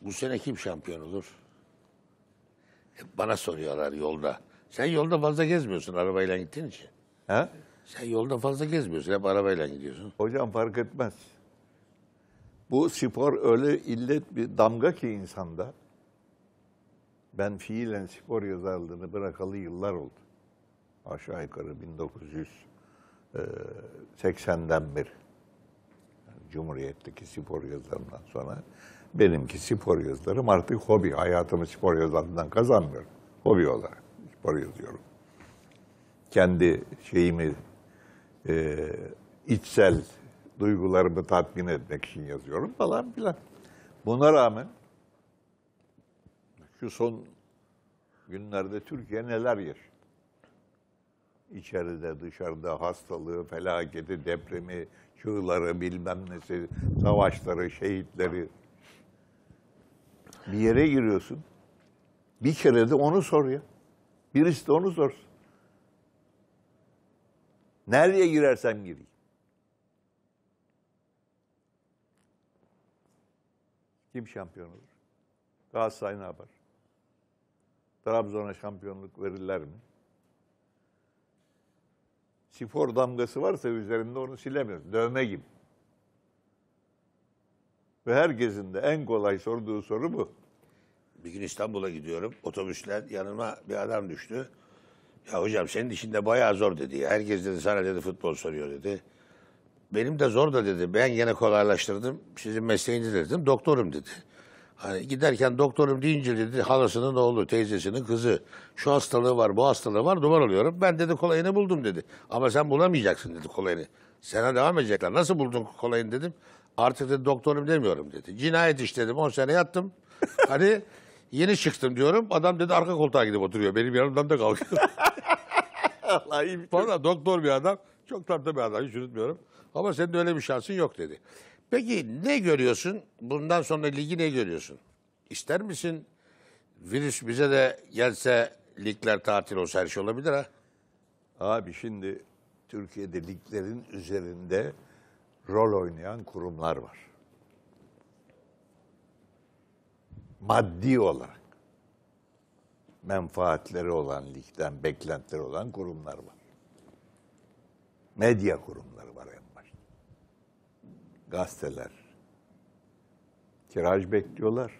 Bu sene kim şampiyon olur? Bana soruyorlar yolda. Sen yolda fazla gezmiyorsun arabayla gittiğin için. Ha? Sen yolda fazla gezmiyorsun, hep arabayla gidiyorsun. Hocam fark etmez. Bu spor öyle illet bir damga ki insanda. Ben fiilen spor yazarlığını bırakalı yıllar oldu. Aşağı yukarı 1980'den beri. Yani Cumhuriyet'teki spor yazarından sonra benimki spor yazılarım artık hobi. Hayatımı spor yazarından kazanmıyorum. Hobi olarak spor yazıyorum. Kendi şeyimi, içsel duygularımı tatmin etmek için yazıyorum falan filan. Buna rağmen şu son günlerde Türkiye neler yaşıyor? İçeride, dışarıda hastalığı, felaketi, depremi, çığları, bilmem nesi, savaşları, şehitleri. Bir yere giriyorsun, bir kere de onu sor ya. Birisi de onu sorsun. Nereye girersem gireyim. Kim şampiyon olur? Galatasaray ne yapar? Trabzon'a şampiyonluk verirler mi? Spor damgası varsa üzerinde onu silemiyoruz. Dövme gibi. Ve herkesin de en kolay sorduğu soru bu. Bir gün İstanbul'a gidiyorum. Otobüsler yanıma bir adam düştü. Ya hocam senin işin de bayağı zor dedi. Herkes dedi sana dedi futbol soruyor dedi. Benim de zor da dedi. Ben yine kolaylaştırdım. Sizin mesleğiniz dedim. Doktorum dedi. Hani giderken doktorum deyince dedi halasının oğlu, teyzesinin kızı. Şu hastalığı var, bu hastalığı var, duman oluyorum. Ben dedi kolayını buldum dedi. Ama sen bulamayacaksın dedi kolayını. Sana devam edecekler. Nasıl buldun kolayını dedim. Artık dedi doktorum demiyorum dedi. Cinayet işledim, 10 sene yattım. Hani yeni çıktım diyorum. Adam dedi arka koltuğa gidip oturuyor. Benim yanımdan da kalkıyor. Sonra doktor bir adam. Çok tatlı bir adam, hiç unutmuyorum. Ama senin öyle bir şansın yok dedi. Peki ne görüyorsun? Bundan sonra ligi ne görüyorsun? İster misin? Virüs bize de gelse ligler tatil olsa her şey olabilir ha? Abi şimdi Türkiye'de liglerin üzerinde rol oynayan kurumlar var. Maddi olarak menfaatleri olan ligden beklentileri olan kurumlar var. Medya kurumları var en başta. Gazeteler. Tiraj bekliyorlar.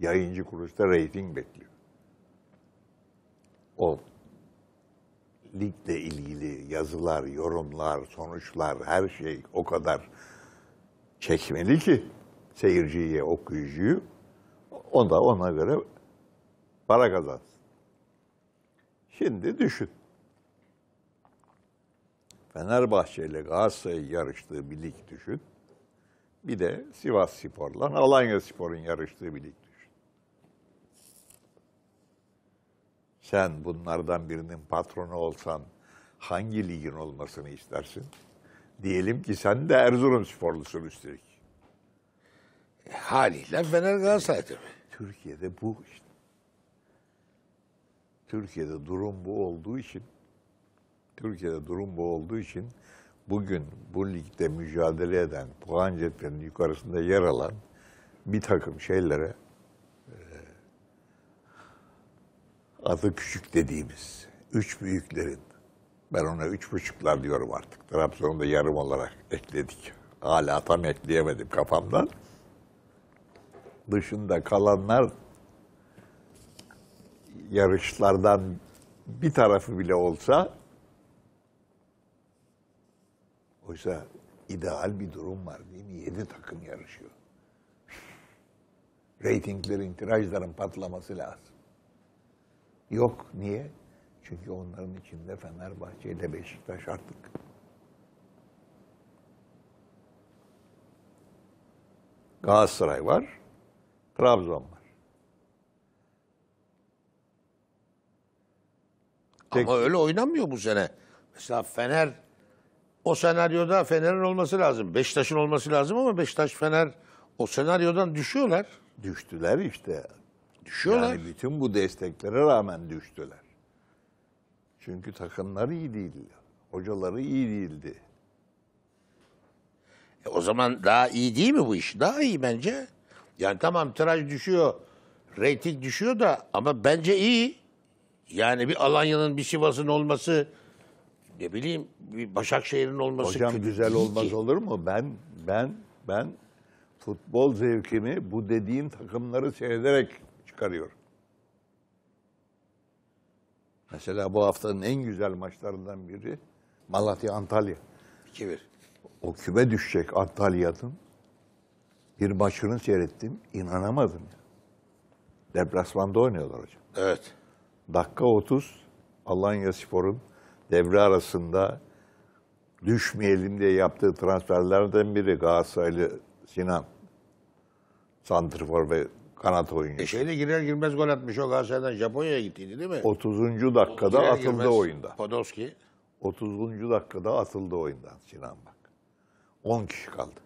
Yayıncı kuruluşta reyting bekliyor. O ligle ilgili yazılar, yorumlar, sonuçlar, her şey o kadar çekmeli ki seyirciyi, okuyucuyu o da ona göre para kazansın. Şimdi düşün. Fenerbahçe ile Galatasaray'ın yarıştığı bir lig düşün. Bir de Sivas Spor'la Alanya Spor'un yarıştığı bir lig düşün. Sen bunlardan birinin patronu olsan hangi ligin olmasını istersin? Diyelim ki sen de Erzurum Sporlusun üstelik. Haliyle Fener Galatasaray tabii. Türkiye'de bu işte. Türkiye'de durum bu olduğu için bugün bu ligde mücadele eden, puan cetvelinin yukarısında yer alan bir takım şeylere adı küçük dediğimiz üç büyüklerin, ben ona 3,5'lar diyorum artık. Trabzon'da yarım olarak ekledik. Hala tam ekleyemedim kafamdan. Dışında kalanlar yarışlardan bir tarafı bile olsa oysa ideal bir durum var değil mi? 7 takım yarışıyor. Ratinglerin, tirajların patlaması lazım. Yok. Niye? Çünkü onların içinde Fenerbahçe ile Beşiktaş artık. Galatasaray var. Trabzon var. Ama öyle oynamıyor bu sene. Mesela Fener... O senaryoda Fener'in olması lazım. Beşiktaş'ın olması lazım ama Beşiktaş, Fener o senaryodan düşüyorlar. Düştüler işte. Düşüyorlar. Yani bütün bu desteklere rağmen düştüler. Çünkü takımları iyi değildi. Hocaları iyi değildi. O zaman daha iyi değil mi bu iş? Daha iyi bence. Yani tamam tiraj düşüyor, reyting düşüyor da ama bence iyi. Yani bir Alanya'nın, bir Sivas'ın olması, ne bileyim bir Başakşehir'in olması. Hocam güzel olmaz olur mu? Ben futbol zevkimi bu dediğin takımları seyrederek çıkarıyorum. Mesela bu haftanın en güzel maçlarından biri Malatya-Antalya. 2-1. O küme düşecek Antalya'nın bir maçını seyrettim, inanamadım ya. Deplasmanda oynuyorlar hocam. Evet. Dakika 30 Alanya Spor'un devre arasında düşmeyelim diye yaptığı transferlerden biri Galatasaraylı Sinan Sandrifor ve kanat oyuncu. Şeyle girer girmez gol atmış o, Galatasaray'dan Japonya'ya gittiydi değil mi? 30. dakikada atıldı oyundan. Podolski. 30. dakikada atıldı oyundan Sinan bak. 10 kişi kaldı.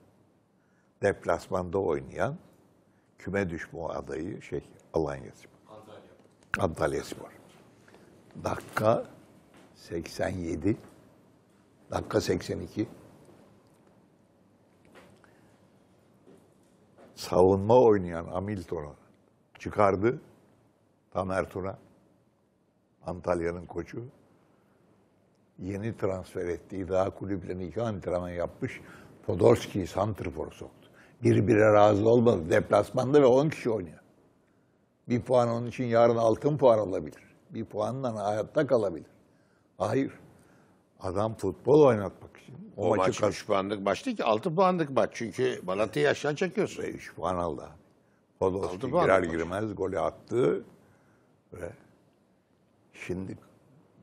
Deplasmanda oynayan küme düşme adayı Alanya Spor. Antalya Spor. Dakika 87. Dakika 82. Savunma oynayan Hamilton'u çıkardı. Tamer Tuna. Antalya'nın koçu. Yeni transfer ettiği, daha kulüple iki antrenman yapmış Podolski'yi santrfora soktu. Birbirine razı olmadı. Deplasmanda ve 10 kişi oynuyor. Bir puan onun için yarın altın puan alabilir. Bir puanla hayatta kalabilir. Hayır. Adam futbol oynatmak için. O maç 3 puanlık maçtı ki 6 puanlık maç. Çünkü Malatya'yı aşağı çekiyorsun. 3 puan aldı. Podolski girer girmez golü attı. Ve şimdi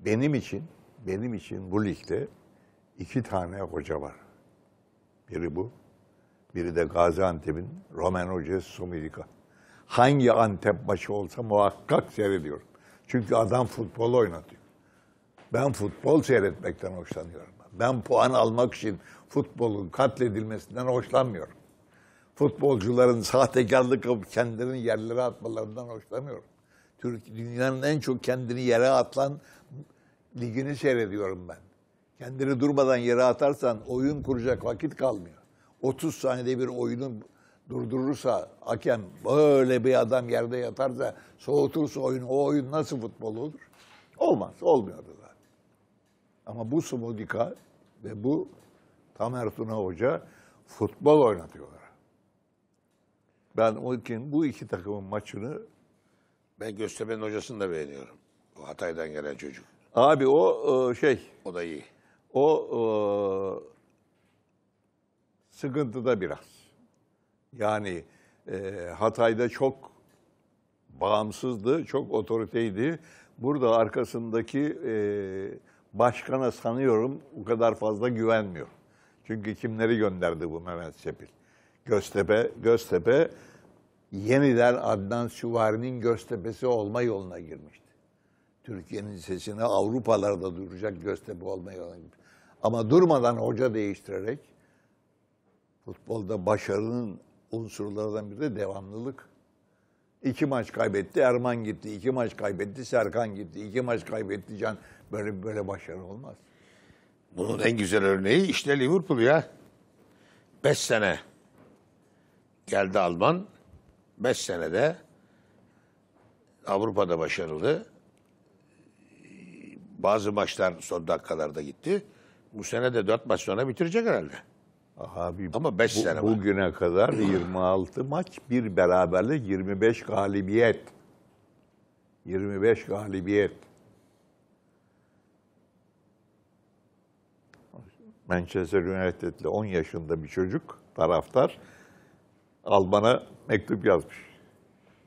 benim için bu ligde 2 tane hoca var. Biri bu. Biri de Gaziantep'in Roman hocası Somudika. Hangi Antep maçı olsa muhakkak seyrediyorum. Çünkü adam futbol oynatıyor. Ben futbol seyretmekten hoşlanıyorum. Ben puan almak için futbolun katledilmesinden hoşlanmıyorum. Futbolcuların sahtekarlık yapıp kendilerini yerlere atmalarından hoşlanmıyorum. Dünyanın en çok kendini yere atan ligini seyrediyorum ben. Kendini durmadan yere atarsan oyun kuracak vakit kalmıyor. 30 saniyede bir oyunu durdurursa hakem, böyle bir adam yerde yatarsa, soğutursa oyunu, o oyun nasıl futbol olur? Olmaz, olmuyordu zaten. Ama bu Somudika ve bu Tamer Tuna Hoca futbol oynatıyorlar. Ben onun için bu iki takımın maçını... Ben Göztepe'nin hocasını da beğeniyorum. O Hatay'dan gelen çocuk. Abi o O da iyi. O sıkıntıda biraz. Yani Hatay'da çok bağımsızdı, çok otoriteydi. Burada arkasındaki başkana sanıyorum o kadar fazla güvenmiyor. Çünkü kimleri gönderdi bu Mehmet Sepil? Göztepe yeniden Adnan Süvari'nin Göztepe'si olma yoluna girmişti. Türkiye'nin sesini Avrupalarda duyuracak Göztepe olma yoluna girmişti. Ama durmadan hoca değiştirerek futbolda başarının unsurlardan biri de devamlılık. 2 maç kaybetti, Erman gitti. 2 maç kaybetti, Serkan gitti. 2 maç kaybetti, Can. Böyle başarı olmaz. Bunun en güzel örneği işte Liverpool ya. 5 sene geldi Alman. 5 senede Avrupa'da başarılı. Bazı maçlar son dakikalarda gitti. Bu sene de 4 maç sonra bitirecek herhalde. Abi, ama 5 sene bugüne var. Kadar 26 maç, bir beraberlik, 25 galibiyet. 25 galibiyet. Manchester United'li 10 yaşında bir çocuk, taraftar, Alman'a mektup yazmış.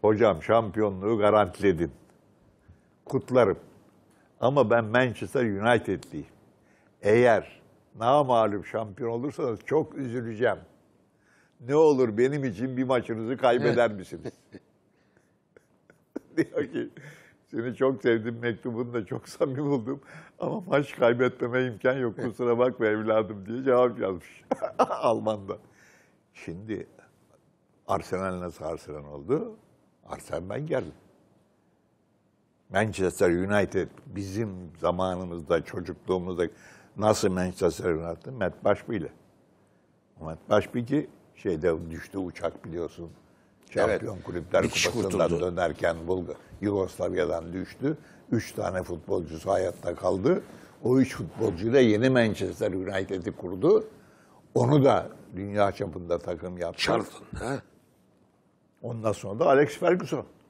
Hocam şampiyonluğu garantiledin. Kutlarım. Ama ben Manchester United'liyim. Eğer namağlup şampiyon olursanız çok üzüleceğim. Ne olur benim için bir maçınızı kaybeder misiniz? Diyor ki, seni çok sevdim, mektubunu da çok samimi buldum. Ama maç kaybetmeme imkan yok, kusura bakma evladım diye cevap yazmış. Alman'da. Şimdi Arsenal nasıl Arsenal oldu? Arsenal ben geldim. Manchester United bizim zamanımızda, çocukluğumuzda... Nasıl Manchester United? Matt Başby ile. Matt Başby ki düştü uçak biliyorsun. Şampiyon Kulüpler Kupası'ndan dönerken Yugoslavya'dan düştü. 3 tane futbolcusu hayatta kaldı. O 3 futbolcuyla yeni Manchester United'i kurdu. Onu da dünya çapında takım yaptı. Ondan sonra da Alex Ferguson.